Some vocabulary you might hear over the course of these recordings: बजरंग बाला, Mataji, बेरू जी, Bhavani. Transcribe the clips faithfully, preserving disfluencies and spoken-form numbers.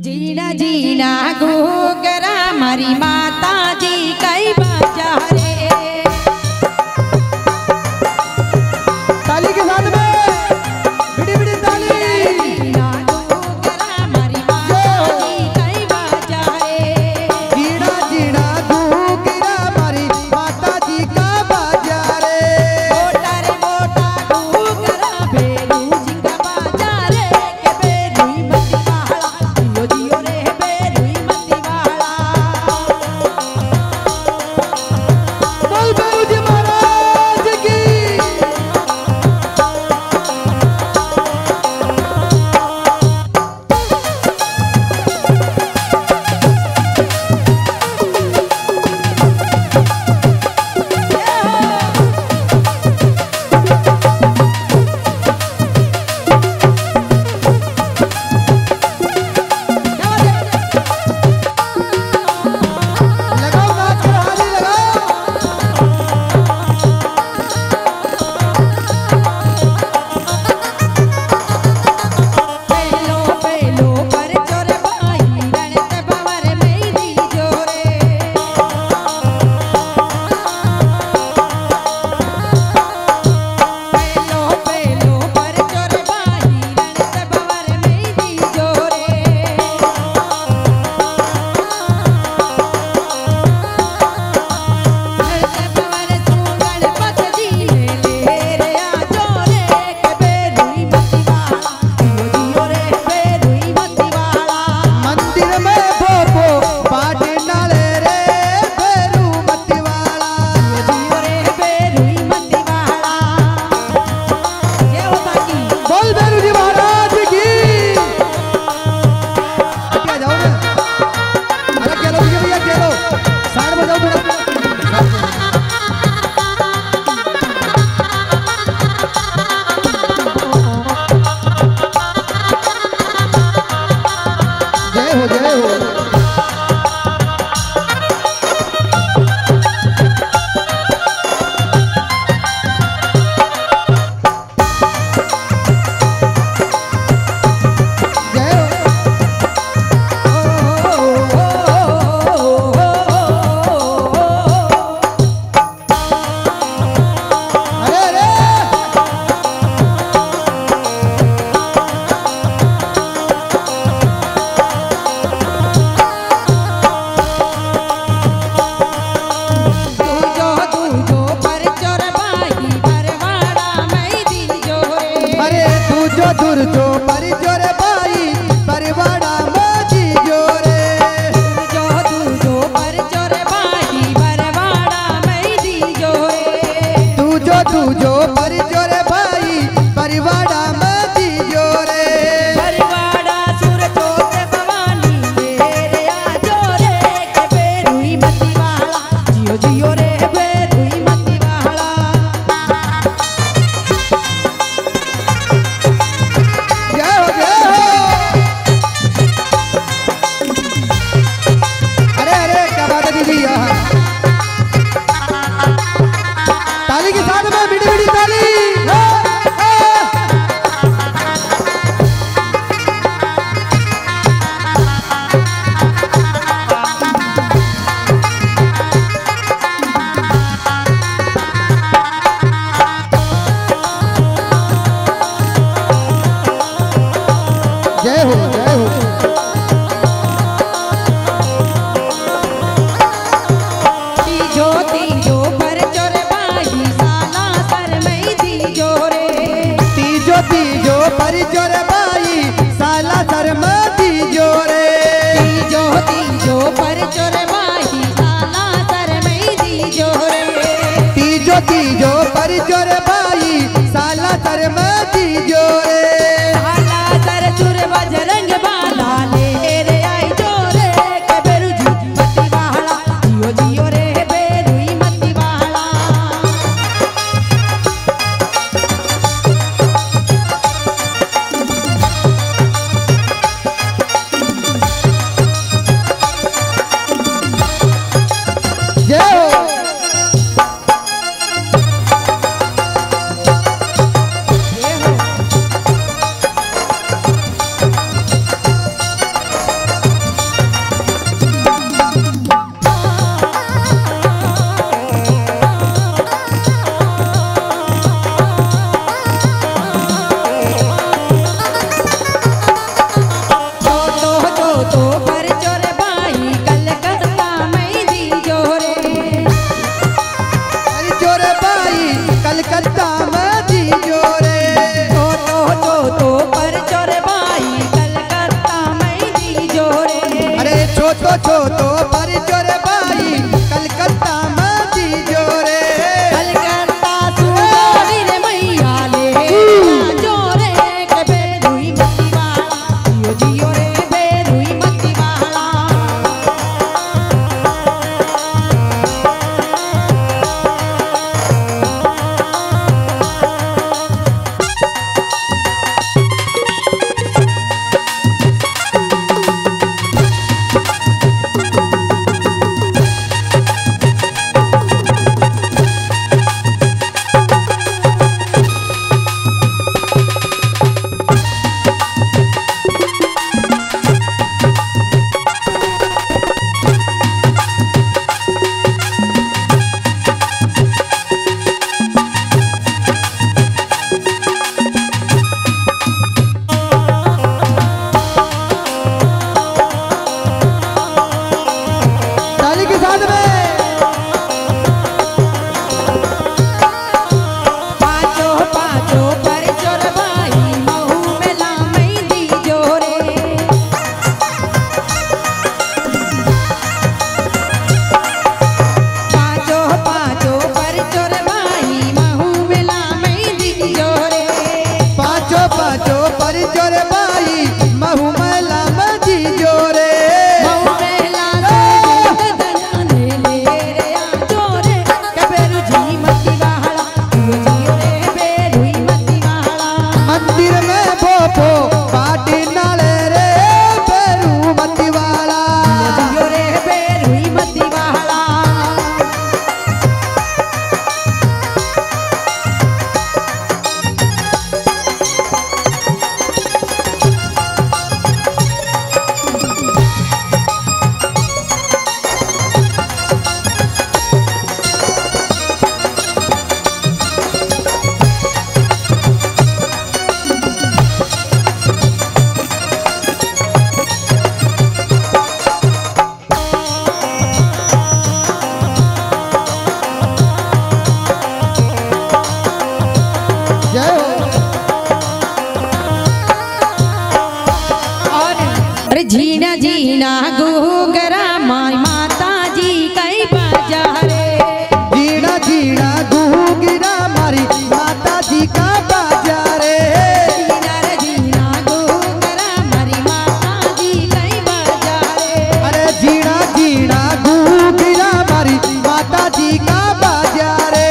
जीना जीना गोगरा मारी माता जी कई बचा रे। ताली के साथ में बिड़ी बिड़ी ताली। जीना गोगरा मारी माता जी कई बचा रे। जीना जीना गोगरा मारी माता जी का बचा रे। मोटा रे मोटा गोगरा बेरू जी का बचा रे। के बेरू मती वाला जियो जियो रे बेरू मती वाला। बोल बेरू जी महाराज की। लगाओ नाच के हाली लगाओ। बेलो बेलो पर चोरे भाई रणते भवर में दी जोरे। बेलो बेलो पर चोरे भाई रणते भवर में दी जोरे। रणते भवर सुगण पतजी ले ले रे आ जोरे। के बेरू मती वाला जियो जियो रे बेरू मती वाला। मंदिर में भोपो पाठ नाले रे बेरू मती वाला। जियो रे बेरू मती वाला। जय हो ताकी। बोल बेरू जी महाराज की। क्या जाओ ना? अरे क्या लो भैया क्या लो? साढ़ बजाओ बेटा। जय हो जय हो। जय हो। ओ हो हो हो हो। अरे अरे दूजो दूजो पर चोर भाई बरवाड़ा मई दी जोरे। अरे तू जो दूर जो पर जोरे भाई परवाड़ा मोजी जोरे। दूजो दूजो पर चोर भाई बरवाड़ा मई दी जोरे। तू जो तू जो पर जोरे भाई परवाड़ा मोजी जोरे। परवाड़ा सुर चोर भवानी मेरे आ जोरे। के बेरू मती वाला जियो जियो रे बेरू मती वाला। जय हो जय हो। अरे अरे क्या बात है दीदी यहाँ। ताली के साथ में बिड़ी बिड़ी ताली। हो, हो। जय हो जय हो। तीजो तीजो पर चोर भाई साला सर मई दी जोरे। तीजो तीजो पर जोरे भाई साला शर्म दी जोरे। तीजो तीजो पर चोर भाई साला सर मई दी जोरे। तीजो तीजो पर जोरे भाई साला शर्म दी जोरे। साला सर सुर बजरंग बाला ले रे आई जोरे। के बेरू जी मती वाला जियो जियो रे बेरू मती वाला। जय हो। जय हो। छोटो छोटो पर जोरे भाई कलकत्ता माजी जोरे कलकत्ता सुंदरी रे मैया ले जोरे के बेरुई मती वाला जियो जियो रे बेरुई मती वाला। जीना जीना गुगरा माई माताजी कई बाजा रे जीना जीना गुगरा मारी माताजी का बाजा रे जीना जीना गुगरा मारी माताजी कई बाजा रे अरे जीना जीना गुगरा मारी माताजी का बाजा रे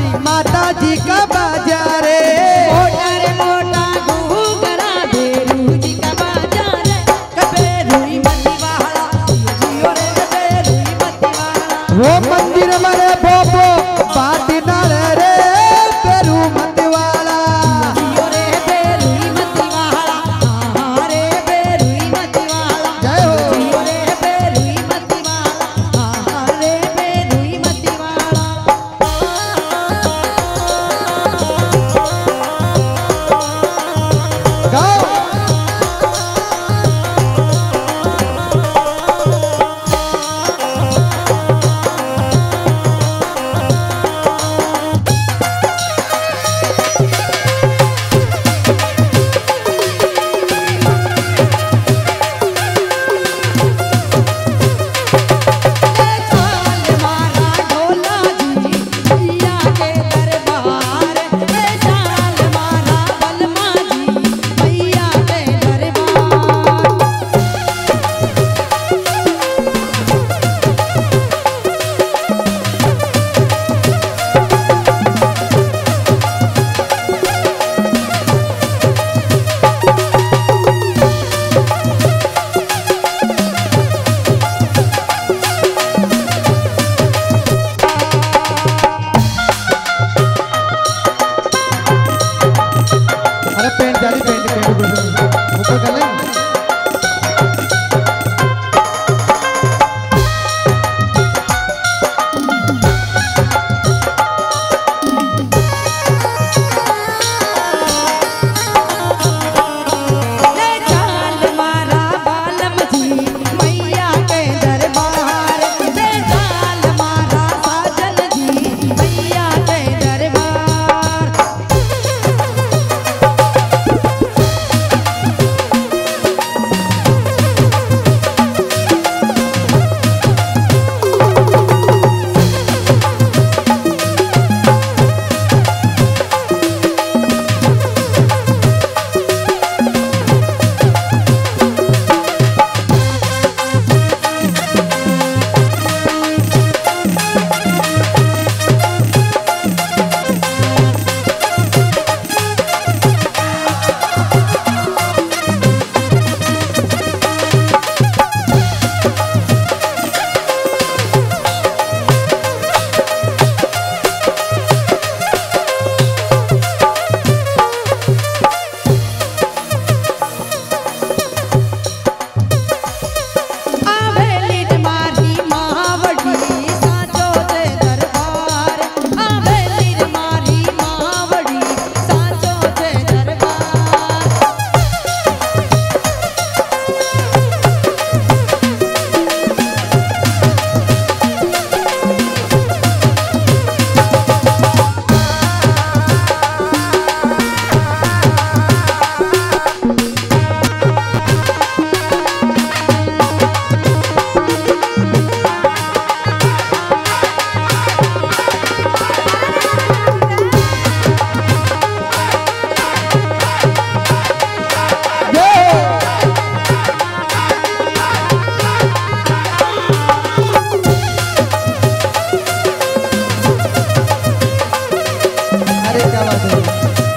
माताजी का बाजा रे मोटा रे मोटा घूगरा बेरू जी का बाजा रे बेरुई मती वाला जियो रे बेरुई मती वाला वो मंदिर मरे बोबो पाटी नाल रे बेरू मती वाला जियो रे बेरुई मती वाला हा रे बेरुई मती वाला जय हो जियो रे बेरुई मती वाला हा रे बेरुई मती वाला। अरे पेंट डाली पेंट के ऊपर गले क्या बात है।